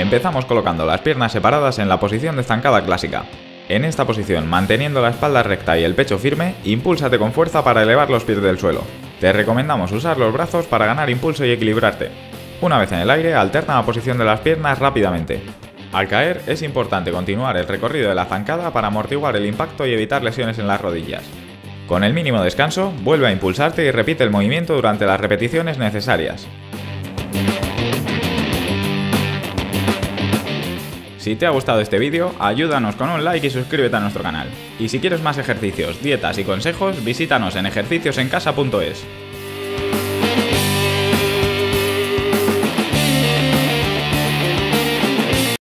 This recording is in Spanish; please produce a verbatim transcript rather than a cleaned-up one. Empezamos colocando las piernas separadas en la posición de zancada clásica. En esta posición, manteniendo la espalda recta y el pecho firme, impúlsate con fuerza para elevar los pies del suelo. Te recomendamos usar los brazos para ganar impulso y equilibrarte. Una vez en el aire, alterna la posición de las piernas rápidamente. Al caer, es importante continuar el recorrido de la zancada para amortiguar el impacto y evitar lesiones en las rodillas. Con el mínimo descanso, vuelve a impulsarte y repite el movimiento durante las repeticiones necesarias. Si te ha gustado este vídeo, ayúdanos con un like y suscríbete a nuestro canal. Y si quieres más ejercicios, dietas y consejos, visítanos en ejercicios en casa punto es.